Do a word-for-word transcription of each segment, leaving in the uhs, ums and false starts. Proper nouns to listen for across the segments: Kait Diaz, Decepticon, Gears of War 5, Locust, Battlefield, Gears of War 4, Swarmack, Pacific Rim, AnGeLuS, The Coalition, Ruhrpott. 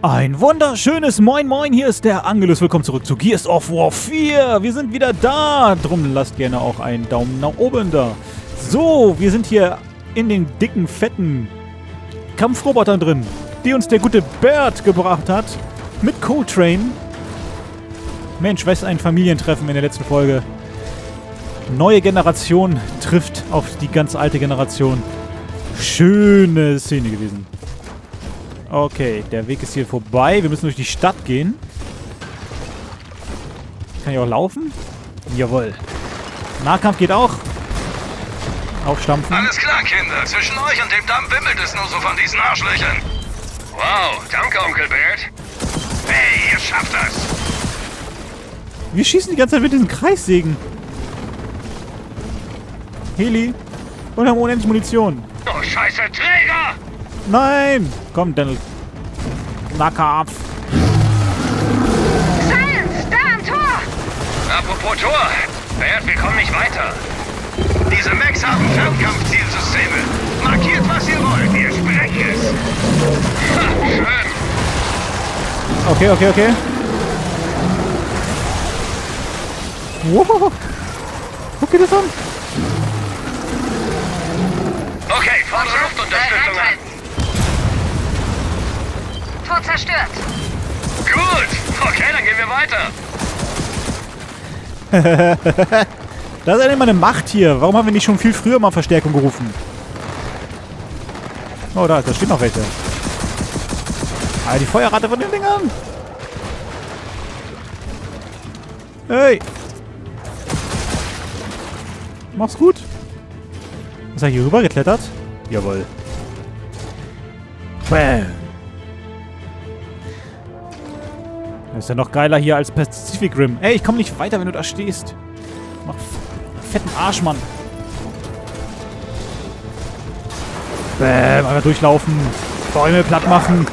Ein wunderschönes Moin Moin, hier ist der Angelus, willkommen zurück zu Gears of War vier. Wir sind wieder da, drum lasst gerne auch einen Daumen nach oben da. So, wir sind hier in den dicken, fetten Kampfrobotern drin, die uns der gute Bert gebracht hat, mit Coltrane. Mensch, was ein Familientreffen in der letzten Folge. Neue Generation trifft auf die ganz alte Generation. Schöne Szene gewesen. Okay, der Weg ist hier vorbei. Wir müssen durch die Stadt gehen. Kann ich auch laufen? Jawohl. Nahkampf geht auch. Aufstampfen. Alles klar, Kinder. Zwischen euch und dem Damm wimmelt es nur so von diesen Arschlöchern. Wow, danke, Onkel Bert. Hey, ihr schafft das. Wir schießen die ganze Zeit mit diesen Kreissägen. Heli. Und haben unendlich Munition. Oh, scheiße, Träger! Nein! Komm, Daniel. Nahkampf. Silence! Da am Tor! Apropos Tor! Bert, wir kommen nicht weiter. Diese Mechs haben Fernkampfzielsysteme. Markiert, was ihr wollt. Ihr sprecht es. Ha, schön. Okay, okay, okay. Wow. Guck dir das an. Okay, vorne Luftunterstützung an. Tor zerstört. Gut. Okay, dann gehen wir weiter. Das ist eigentlich mal eine Macht hier. Warum haben wir nicht schon viel früher mal Verstärkung gerufen? Oh, da, da stehen noch welche. Ah, die Feuerrate von den Dingern. Hey. Mach's gut. Ist er hier rüber geklettert? Jawohl. Bam. Das ist ja noch geiler hier als Pacific Rim. Ey, ich komme nicht weiter, wenn du da stehst. Mach fetten Arsch, Mann. Bäm, einfach durchlaufen. Bäume platt machen.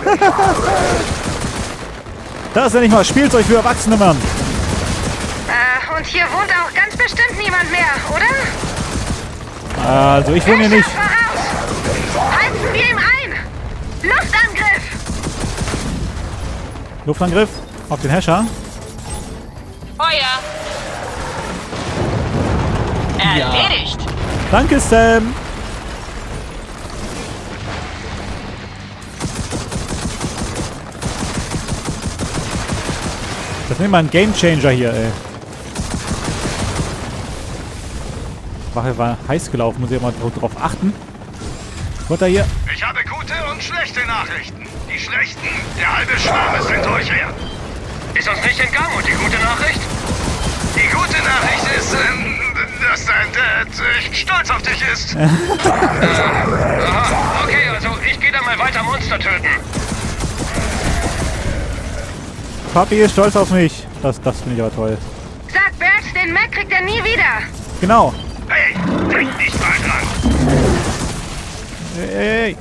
Das ist ja nicht mal Spielzeug für Erwachsene, Mann. Äh, und hier wohnt auch ganz bestimmt niemand mehr, oder? Also, ich wohne hier nicht. Halten wir ihm ein! Luftangriff! Luftangriff auf den Häscher. Feuer! Ja. Erledigt. Danke, Sam. Das ist mal ein Game Changer hier, ey. Wache war heiß gelaufen, muss ich mal drauf achten. Runter hier. Ich habe gute und schlechte Nachrichten. Die schlechten, der halbe Schwarm ist hinter euch her. Ist uns nicht entgangen und die gute Nachricht? Die gute Nachricht ist, ähm, dass dein Dad echt stolz auf dich ist. äh, aha, okay, also ich gehe da mal weiter Monster töten. Papi ist stolz auf mich. Das, das finde ich aber toll. Sag Bert, den Mac kriegt er nie wieder. Genau. Hey, denk nicht mal dran. Hey.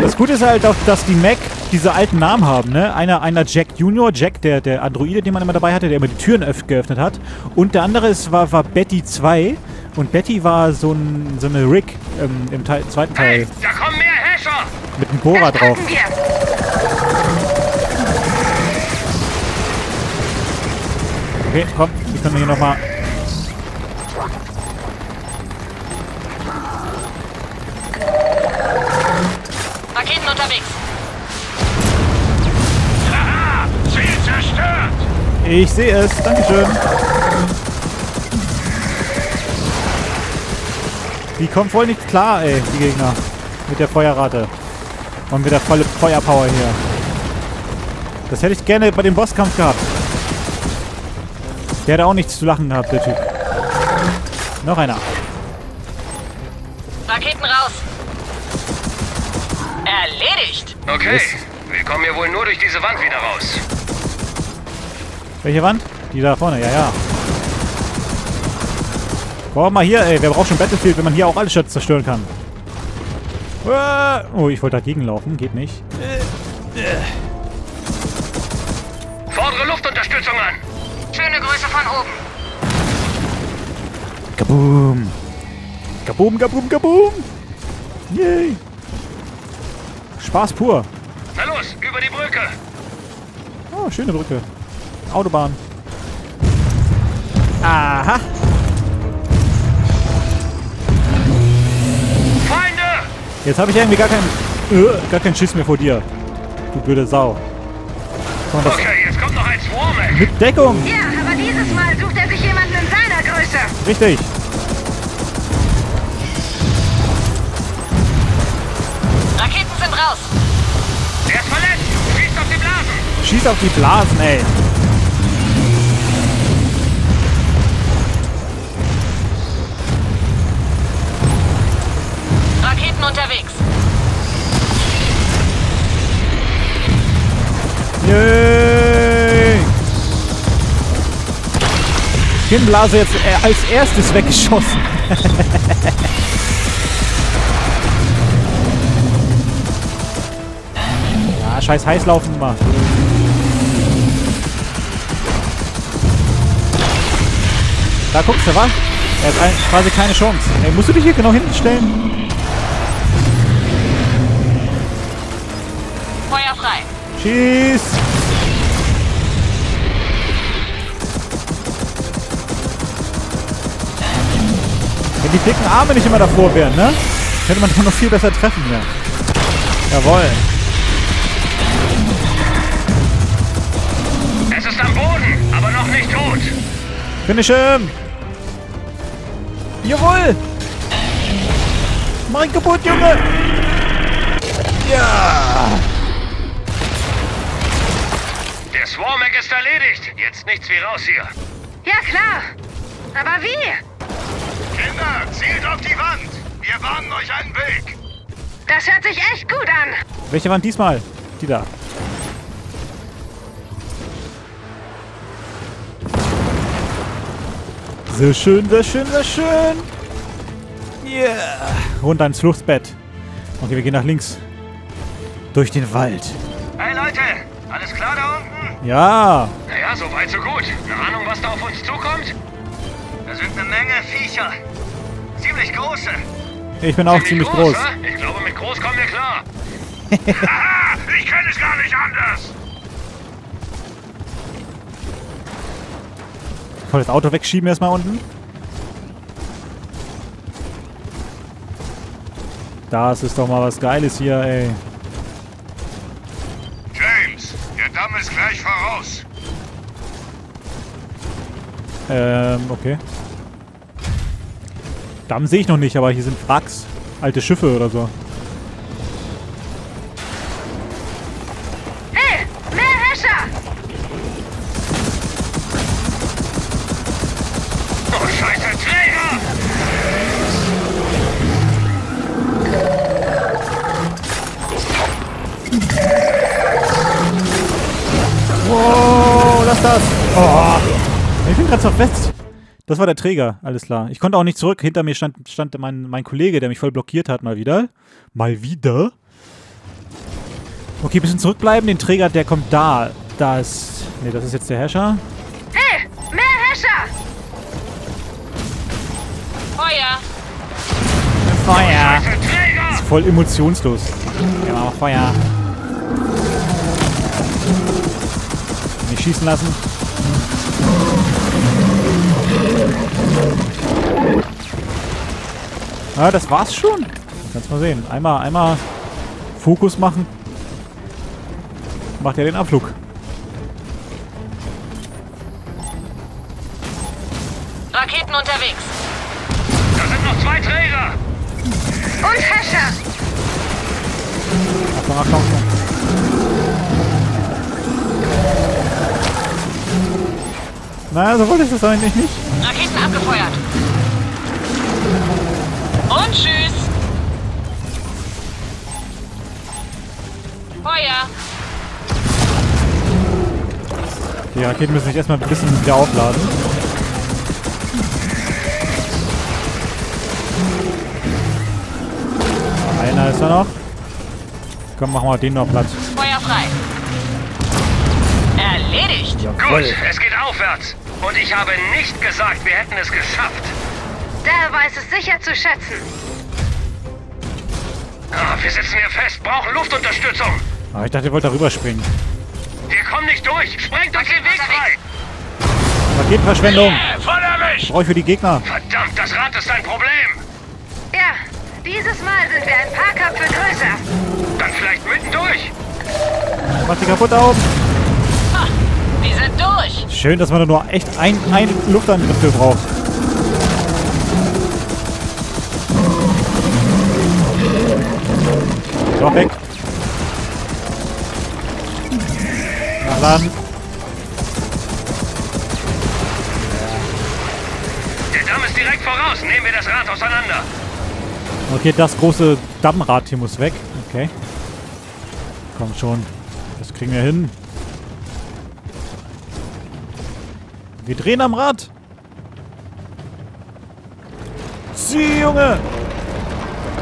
Das Gute ist halt auch, dass die Mac diese alten Namen haben, ne? Einer, einer Jack Junior, Jack, der, der Androide, den man immer dabei hatte, der immer die Türen geöffnet hat. Und der andere ist, war, war Betty zwei. Und Betty war so, ein, so eine Rick ähm, im Teil, zweiten Teil. Hey, da kommen mehr Häscher! Mit einem Bohrer drauf. Okay, komm, wir können hier nochmal. Raketen unterwegs. Ich sehe es. Dankeschön. Die kommen voll nicht klar, ey, die Gegner. Mit der Feuerrate. Und mit der volle Feuerpower hier. Das hätte ich gerne bei dem Bosskampf gehabt. Der hat auch nichts zu lachen gehabt, der Typ. Noch einer. Raketen raus. Erledigt. Okay, wir kommen hier wohl nur durch diese Wand wieder raus. Welche Wand? Die da vorne, ja, ja. Komm mal hier, ey. Wer braucht schon Battlefield, wenn man hier auch alles zerstören kann? Oh, ich wollte dagegen laufen. Geht nicht. Fordere Luftunterstützung an. Schöne Grüße von oben. Kaboom. Kaboom, kaboom, kaboom. Yay! Spaß pur! Na los, über die Brücke! Oh, schöne Brücke. Autobahn. Aha! Feinde! Jetzt habe ich irgendwie gar keinen äh, gar keinen Schiss mehr vor dir. Du blöde Sau. Okay, jetzt kommt noch ein Swarm, ey. Mit Deckung! Ja, aber dieses Mal sucht er sich jemanden in seiner Größe. Richtig. Raketen sind raus. Der ist verletzt. Schießt auf die Blasen. Schießt auf die Blasen, ey. Raketen unterwegs. Yay! Kinnblase jetzt als erstes weggeschossen. Ja, scheiß heißlaufen mal. Da guckst du, wa? Er hat ein, quasi keine Chance. Ey, musst du dich hier genau hinstellen? Feuer frei. Schieß! Wenn die dicken Arme nicht immer davor wären, ne? Könnte man doch noch viel besser treffen, ja. Jawohl. Es ist am Boden, aber noch nicht tot. Finish him! Jawohl! Mein Gebot, Junge! Ja! Der Swarmack ist erledigt. Jetzt nichts wie raus hier. Ja, klar. Aber wie? Kinder, zielt auf die Wand. Wir warnen euch einen Weg. Das hört sich echt gut an. Welche Wand diesmal? Die da. Sehr schön, sehr schön, sehr schön. Yeah. Runter ins Fluchtbett. Okay, wir gehen nach links. Durch den Wald. Hey, Leute. Alles klar da unten? Ja. Naja, so weit, so gut. Eine Ahnung, was da auf uns zukommt? Da sind eine Menge Viecher. Ziemlich große. Ich bin auch ziemlich groß. Ich glaube, mit groß kommen wir klar. Haha, ich kenne es gar nicht anders. Voll das Auto wegschieben erstmal unten. Das ist doch mal was Geiles hier, ey. Damm ist gleich voraus. Ähm, okay. Damm sehe ich noch nicht, aber hier sind Wracks. Alte Schiffe oder so. Hey, mehr Häscher! Oh, scheiße Träger! Wow, lass das! Oh. Ich bin gerade so fest. Das war der Träger, alles klar. Ich konnte auch nicht zurück. Hinter mir stand, stand mein, mein Kollege, der mich voll blockiert hat, mal wieder. Mal wieder? Okay, ein bisschen zurückbleiben. Den Träger, der kommt da. Da ist... Ne, das ist jetzt der Herrscher. Hey, mehr Herrscher! Feuer! Feuer! Das ist voll emotionslos. Genau, Feuer. Schießen lassen. Ah, das war's schon. Kannst mal sehen. Einmal, einmal Fokus machen. Macht er den Abflug. Raketen unterwegs. Da sind noch zwei Träger. Und Häscher. Achtung, Achtung, Achtung. Naja, so wollte ich das eigentlich nicht. Raketen abgefeuert. Und tschüss. Feuer. Die Raketen müssen sich erstmal ein bisschen wieder aufladen. Einer ist da noch. Komm, machen wir den noch Platz. Feuer frei. Erledigt. Ja, gut, es geht aufwärts. Und ich habe nicht gesagt, wir hätten es geschafft. Der weiß es sicher zu schätzen. Oh, wir sitzen hier fest, brauchen Luftunterstützung. Ah, ich dachte, ihr wollt da rüberspringen. Wir kommen nicht durch. Sprengt uns den Weg frei. Raketenverschwendung. Yeah, brauche ich für die Gegner. Verdammt, das Rad ist ein Problem. Ja, dieses Mal sind wir ein paar Köpfe größer. Dann vielleicht mittendurch. Mach die kaputt auf. Ha, wir sind durch. Schön, dass man da nur echt einen Luftangriff für braucht. So, weg. Nachladen. Der Damm ist direkt voraus. Nehmen wir das Rad auseinander. Okay, das große Dammrad hier muss weg. Okay. Komm schon. Das kriegen wir hin. Wir drehen am Rad. Sieh, Junge!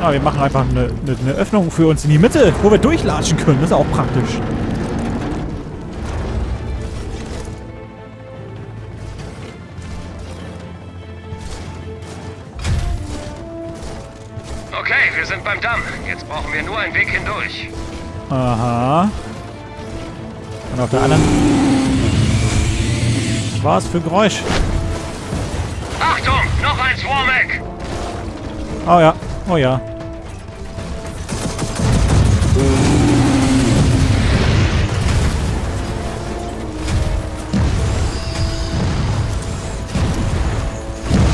Ah, wir machen einfach eine, eine, eine Öffnung für uns in die Mitte, wo wir durchlatschen können. Das ist auch praktisch. Okay, wir sind beim Damm. Jetzt brauchen wir nur einen Weg hindurch. Aha. Und auf der anderen... Was war's für ein Geräusch? Achtung, noch ein Swarmack! Oh ja, oh ja.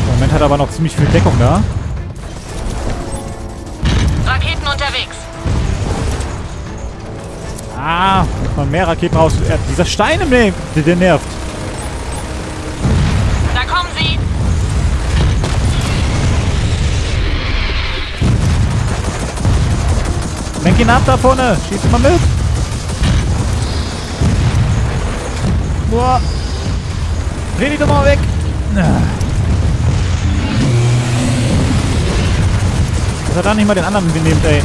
Moment, hat aber noch ziemlich viel Deckung da. Raketen unterwegs. Ah, muss man mehr Raketen raus. Dieser Stein im Leben, der nervt. Da kommen sie. Lenk ihn ab da vorne. Schieß ihn mal mit. Boah. Dreh die doch mal weg. Dass er da nicht mal den anderen benimmt, ey.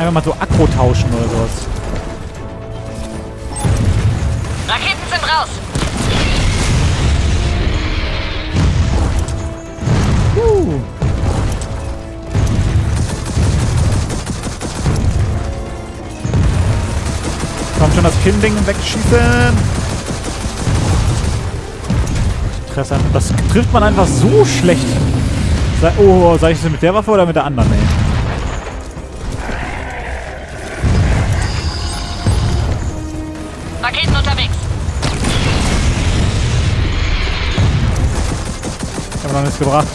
Einfach mal so Akku tauschen oder sowas. Raketen sind raus! Uh. Kommt schon das Kindling wegschießen! Interessant. Das trifft man einfach so schlecht. Oh, sag ich das mit der Waffe oder mit der anderen, ey? Raketen unterwegs. Ich hab noch nichts gebracht.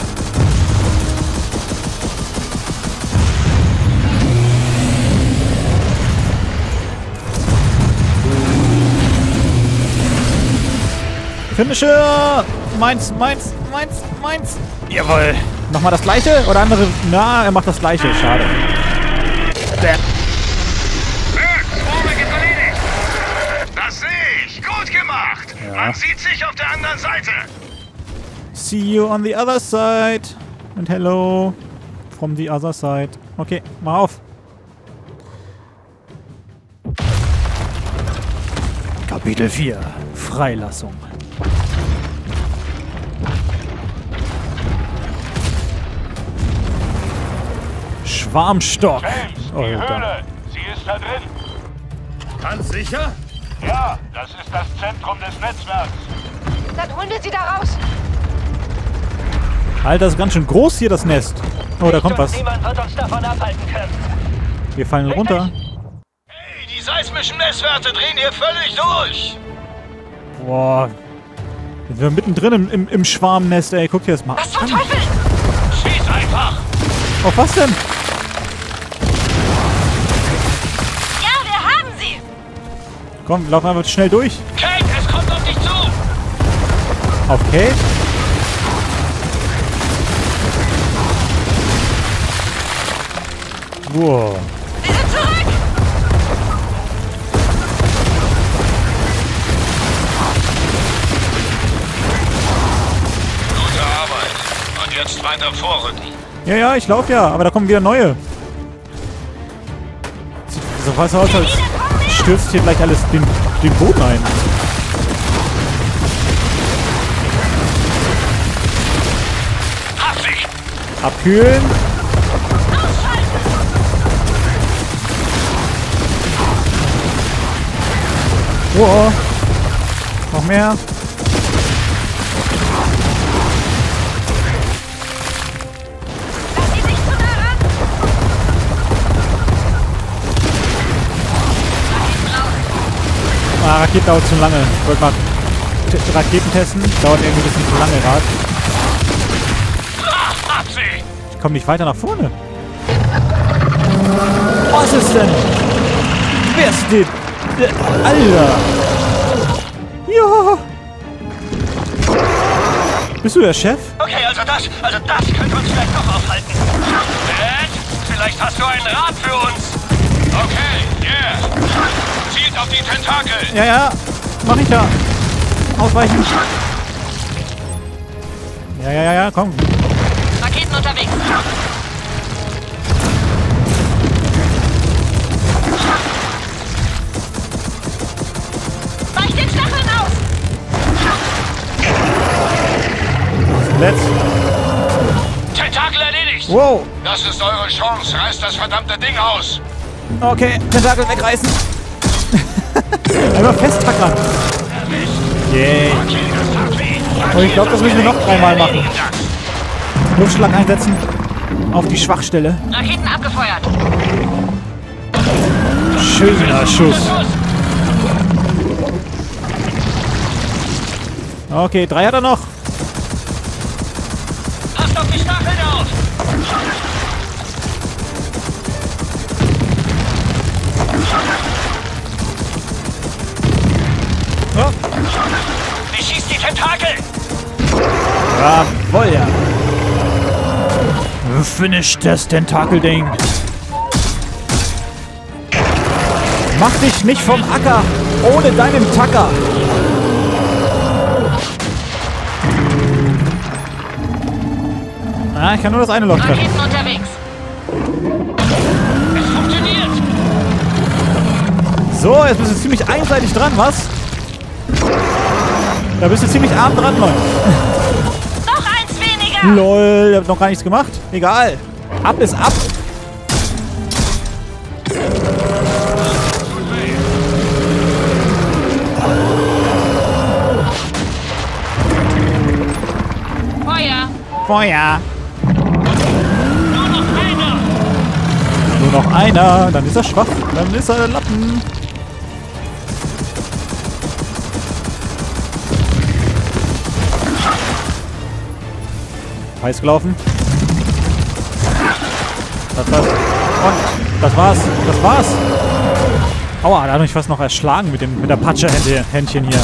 Finisher! Meins, meins, meins, meins. Jawohl. Nochmal das gleiche oder andere? Na, er macht das gleiche. Schade. Bam. Das sehe ich. Gut gemacht. Ja. Man sieht sich auf der anderen Seite. See you on the other side. Und hello from the other side. Okay, mal auf. Kapitel vier. Freilassung. Schwarmstock. James, die oh, Höhle. Sie ist da drin. Ganz sicher? Ja, das ist das Zentrum des Netzwerks. Dann holen wir sie da raus. Alter, das ist ganz schön groß hier, das Nest. Oh, da kommt was. Niemand wird uns davon abhalten können. Wir fallen runter. Hey, die seismischen Messwerte drehen hier völlig durch. Boah. Jetzt sind wir mittendrin im, im, im Schwarmnest, ey. Guck dir das mal an. Was zum Teufel? Schieß einfach. Auf was denn? Komm, lauf einfach schnell durch. Kate, es kommt auf dich zu! Auf Kate? Wow. Wir sind zurück! Gute Arbeit. Und jetzt weiter vorrücken. Ja, ja, ich lauf ja, aber da kommen wieder neue. So was aus als... stürzt hier gleich alles den, den Boden ein. Abkühlen. Wow. Noch mehr. Ah, Rakete dauert zu lange. Ich wollte mal Raketen testen. Dauert irgendwie ein bisschen zu lange gerade. Ich komme nicht weiter nach vorne. Was ist denn? Wer ist denn? Alter! Ja! Bist du der Chef? Okay, also das, also das könnte uns vielleicht doch aufhalten. Dad, vielleicht hast du einen Rat für uns. Okay, yeah. Zielt auf die Tentakel. Ja, ja. Mach ich ja. Ausweichen. Ja, ja, ja, ja, komm. Raketen unterwegs. Let's. Tentakel erledigt! Wow! Das ist eure Chance! Reißt das verdammte Ding aus! Okay, Tentakel wegreißen! Einfach festhackern! Yay! Yeah. Und oh, ich glaube, das müssen wir noch dreimal machen. Luftschlag einsetzen. Auf die Schwachstelle. Raketen abgefeuert! Schöner Schuss! Okay, drei hat er noch! Jawoll, ja. Finish das Tentakelding. Mach dich nicht vom Acker ohne deinen Tacker. Ah, ich kann nur das eine Loch treffen. Raketen unterwegs. Es funktioniert. So, jetzt bist du ziemlich einseitig dran, was? Da bist du ziemlich arm dran, Leute. Lol, ich hab noch gar nichts gemacht. Egal. Ab ist ab. Feuer. Feuer. Nur noch einer. Nur noch einer. Dann ist er schwach. Dann ist er Lappen. Heiß gelaufen. Das war's. Und das war's. Das war's. Aua, da hat mich fast noch erschlagen mit dem mit der Patsche-Händchen hier.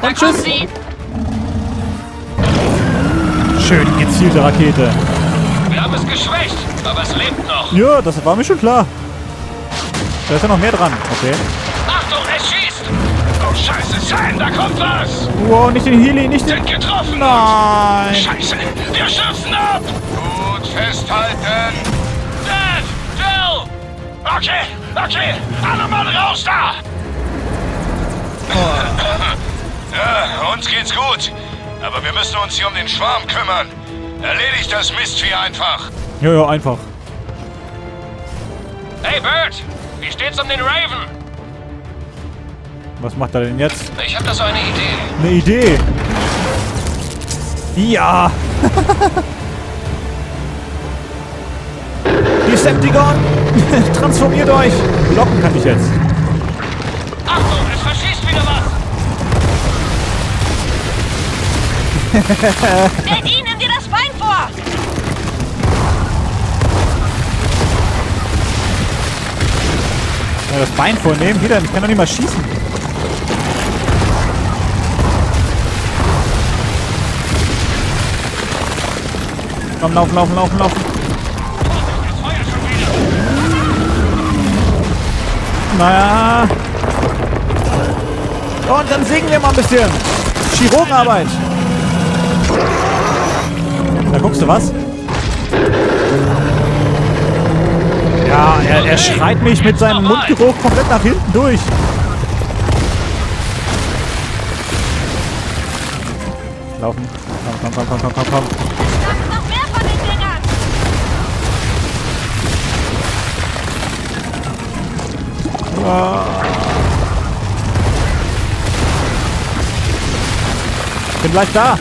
Und tschüss. Schön gezielte Rakete. Wir haben es geschwächt, aber es lebt noch. Ja, das war mir schon klar. Da ist ja noch mehr dran. Okay. Achtung, es schießt! Oh Scheiße, Sam, da kommt was! Wow, nicht den Healy, nicht den... Sind getroffen! Nein! Scheiße, wir schützen ab! Gut, festhalten! Dead! Phil! Okay, okay, alle Mann raus da! Oh. Ja, uns geht's gut, aber wir müssen uns hier um den Schwarm kümmern. Erledigt das Mistvieh einfach! Ja, ja, einfach. Hey, Bert! Wie steht's um den Raven? Was macht er denn jetzt? Ich hab da so eine Idee. Eine Idee? Ja! Decepticon! Transformiert euch! Blocken kann ich jetzt. Achtung, es verschießt wieder was! Daddy, nimm dir das Bein vor! Das Bein vornehmen, wieder. Ich kann doch nicht mal schießen. Komm, laufen, laufen, laufen, laufen. Naja. Und dann sägen wir mal ein bisschen. Chirurgenarbeit. Da guckst du was? Ja, er, er schreit mich mit seinem Mundgeruch komplett nach hinten durch. Laufen. Komm, komm, komm, komm, komm, komm. Da ist noch mehr von den Dingern! Wow. Ich bin gleich da!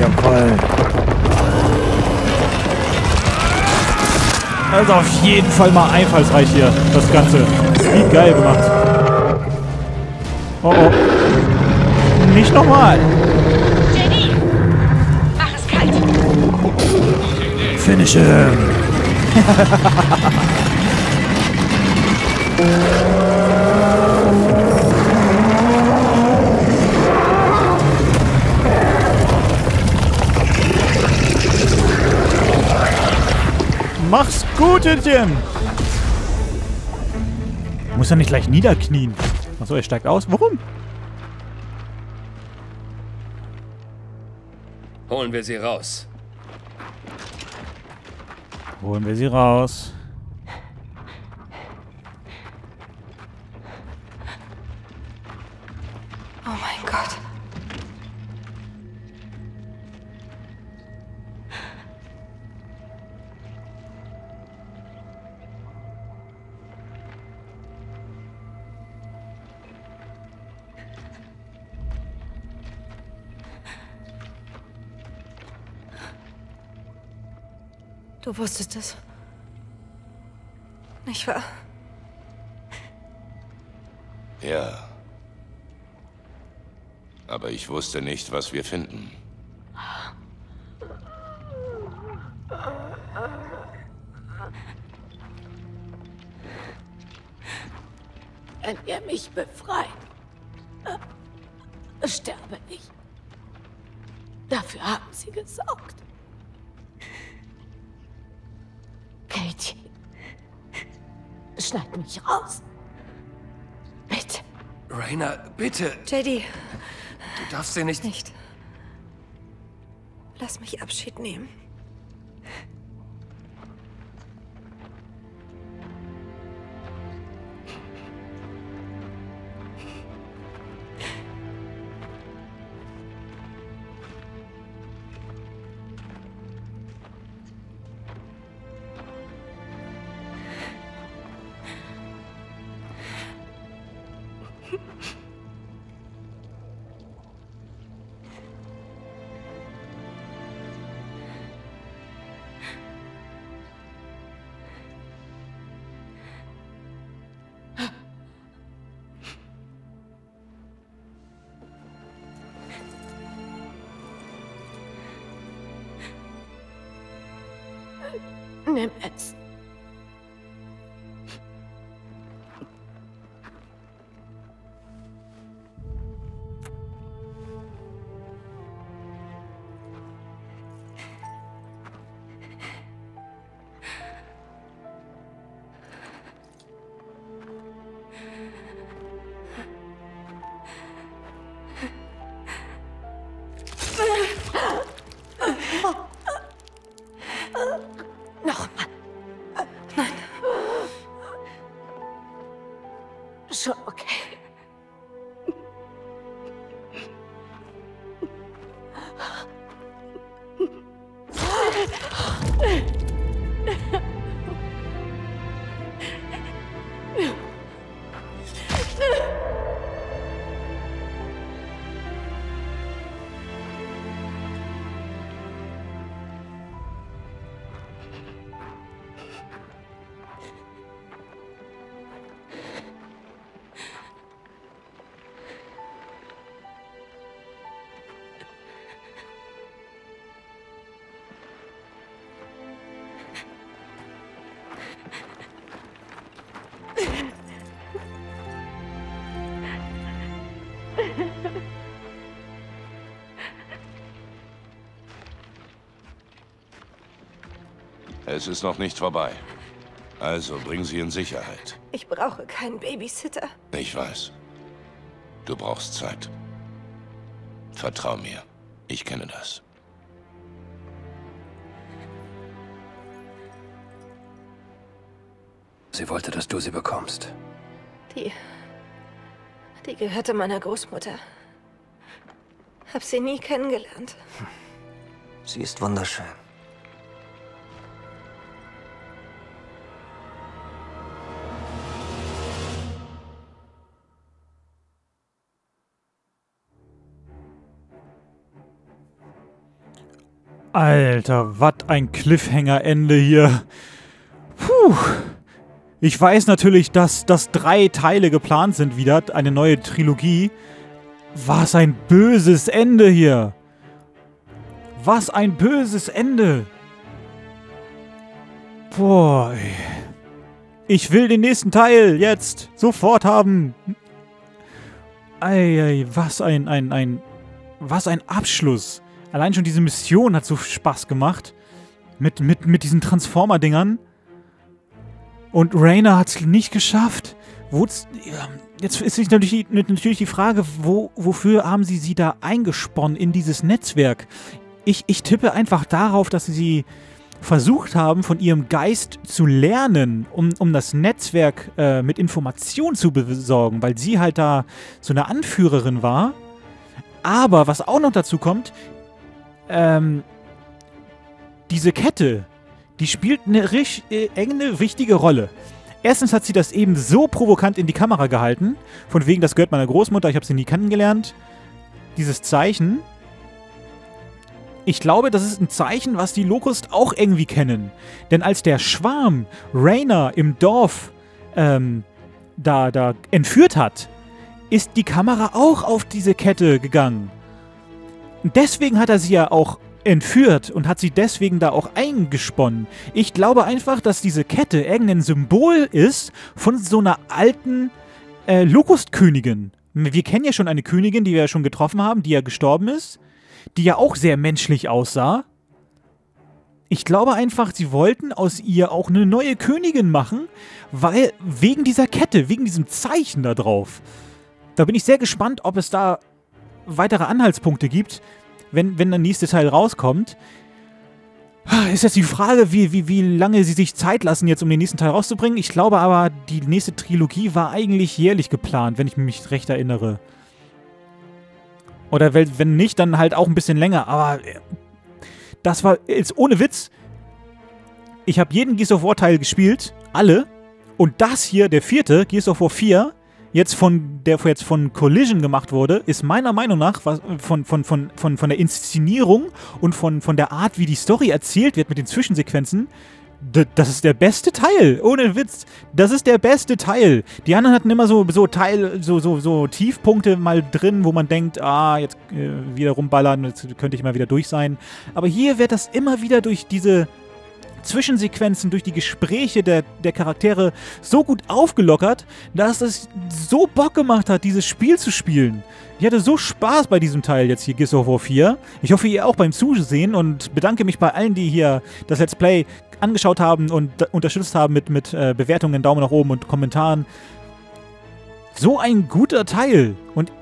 Jawoll! Also auf jeden Fall mal einfallsreich hier, das Ganze. Wie geil gemacht. Oh oh. Nicht nochmal. Jenny, mach es kalt. Finish him. Mach's gut, Jim. Muss er nicht gleich niederknien? Achso, er steigt aus. Warum? Holen wir sie raus. Holen wir sie raus. Oh mein Gott. Du wusstest es. Nicht wahr? Ja. Aber ich wusste nicht, was wir finden. Wenn ihr mich befreit, sterbe ich. Dafür haben sie gesorgt. Katie, schneid mich raus. Bitte. Raina, bitte. Jedi. Du darfst sie nicht... Nicht. Lass mich Abschied nehmen. Nimm es. Es ist noch nicht vorbei. Also bring sie in Sicherheit. Ich brauche keinen Babysitter. Ich weiß. Du brauchst Zeit. Vertrau mir. Ich kenne das. Sie wollte, dass du sie bekommst. Die... Die gehörte meiner Großmutter. Hab sie nie kennengelernt. Sie ist wunderschön. Alter, was ein Cliffhanger-Ende hier. Puh. Ich weiß natürlich, dass, dass drei Teile geplant sind wieder, eine neue Trilogie. Was ein böses Ende hier. Was ein böses Ende. Boah. Ich will den nächsten Teil jetzt sofort haben. Ei, was ein, ein, ein, was ein Abschluss. Allein schon diese Mission hat so Spaß gemacht. Mit, mit, mit diesen Transformer-Dingern. Und Rayna hat es nicht geschafft. Wo's, jetzt ist natürlich, natürlich die Frage, wo, wofür haben sie sie da eingesponnen in dieses Netzwerk? Ich, ich tippe einfach darauf, dass sie versucht haben, von ihrem Geist zu lernen, um, um das Netzwerk äh, mit Informationen zu besorgen, weil sie halt da so eine Anführerin war. Aber was auch noch dazu kommt, ähm, diese Kette, die spielt eine richtig, äh, enge, wichtige Rolle. Erstens hat sie das eben so provokant in die Kamera gehalten, von wegen, das gehört meiner Großmutter, ich habe sie nie kennengelernt. Dieses Zeichen. Ich glaube, das ist ein Zeichen, was die Locust auch irgendwie kennen. Denn als der Schwarm Rayna im Dorf ähm, da, da entführt hat, ist die Kamera auch auf diese Kette gegangen. Deswegen hat er sie ja auch entführt und hat sie deswegen da auch eingesponnen. Ich glaube einfach, dass diese Kette irgendein Symbol ist von so einer alten äh, Locust-Königin. Wir kennen ja schon eine Königin, die wir ja schon getroffen haben, die ja gestorben ist, die ja auch sehr menschlich aussah. Ich glaube einfach, sie wollten aus ihr auch eine neue Königin machen, weil wegen dieser Kette, wegen diesem Zeichen da drauf. Da bin ich sehr gespannt, ob es da weitere Anhaltspunkte gibt, wenn, wenn der nächste Teil rauskommt. Ist jetzt die Frage, wie, wie, wie lange sie sich Zeit lassen, jetzt um den nächsten Teil rauszubringen. Ich glaube aber, die nächste Trilogie war eigentlich jährlich geplant, wenn ich mich recht erinnere. Oder wenn nicht, dann halt auch ein bisschen länger. Aber das war jetzt ohne Witz. Ich habe jeden Gears of War Teil gespielt, alle. Und das hier, der vierte, Gears of War vier... jetzt von der jetzt von Coalition gemacht wurde, ist meiner Meinung nach was, von, von, von, von, von der Inszenierung und von, von der Art, wie die Story erzählt wird mit den Zwischensequenzen, das ist der beste Teil, ohne Witz. Das ist der beste Teil. Die anderen hatten immer so, so, Teil, so, so, so Tiefpunkte mal drin, wo man denkt, ah, jetzt äh, wieder rumballern, jetzt könnte ich mal wieder durch sein. Aber hier wird das immer wieder durch diese Zwischensequenzen, durch die Gespräche der, der Charaktere so gut aufgelockert, dass es so Bock gemacht hat, dieses Spiel zu spielen. Ich hatte so Spaß bei diesem Teil jetzt hier, Gears of War vier. Ich hoffe, ihr auch beim Zusehen und bedanke mich bei allen, die hier das Let's Play angeschaut haben und unterstützt haben mit, mit äh, Bewertungen, Daumen nach oben und Kommentaren. So ein guter Teil. Und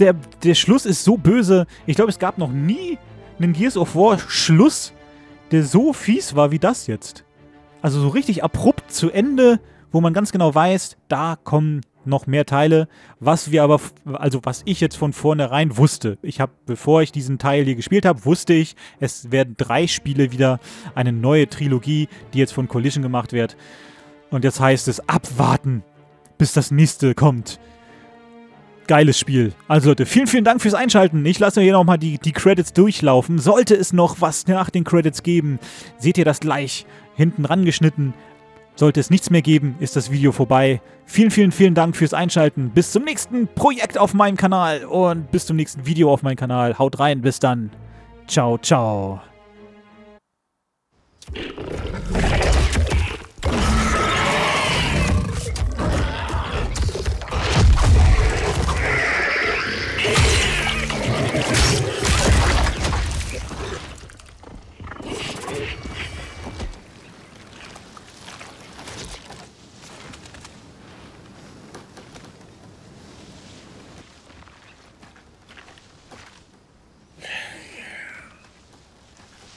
der, der Schluss ist so böse. Ich glaube, es gab noch nie einen Gears of War Schluss, der so fies war wie das jetzt. Also so richtig abrupt zu Ende, wo man ganz genau weiß, da kommen noch mehr Teile, was wir aber, also was ich jetzt von vornherein wusste. Ich habe, bevor ich diesen Teil hier gespielt habe, wusste ich, es werden drei Spiele wieder, eine neue Trilogie, die jetzt von Coalition gemacht wird. Und jetzt heißt es abwarten, bis das nächste kommt. Geiles Spiel. Also Leute, vielen, vielen Dank fürs Einschalten. Ich lasse hier nochmal die, die Credits durchlaufen. Sollte es noch was nach den Credits geben, seht ihr das gleich hinten rangeschnitten. Sollte es nichts mehr geben, ist das Video vorbei. Vielen, vielen, vielen Dank fürs Einschalten. Bis zum nächsten Projekt auf meinem Kanal und bis zum nächsten Video auf meinem Kanal. Haut rein, bis dann. Ciao, ciao.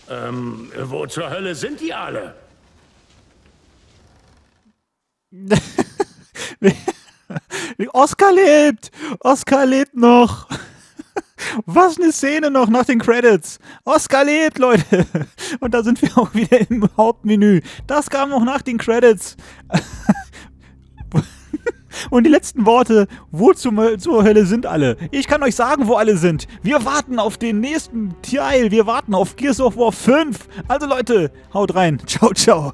Ähm, wo zur Hölle sind die alle? Oscar lebt! Oscar lebt noch! Was eine Szene noch nach den Credits. Oscar lebt, Leute. Und da sind wir auch wieder im Hauptmenü. Das kam noch nach den Credits. Und die letzten Worte, wo zur, zur Hölle sind alle? Ich kann euch sagen, wo alle sind. Wir warten auf den nächsten Teil. Wir warten auf Gears of War fünf. Also Leute, haut rein. Ciao, ciao.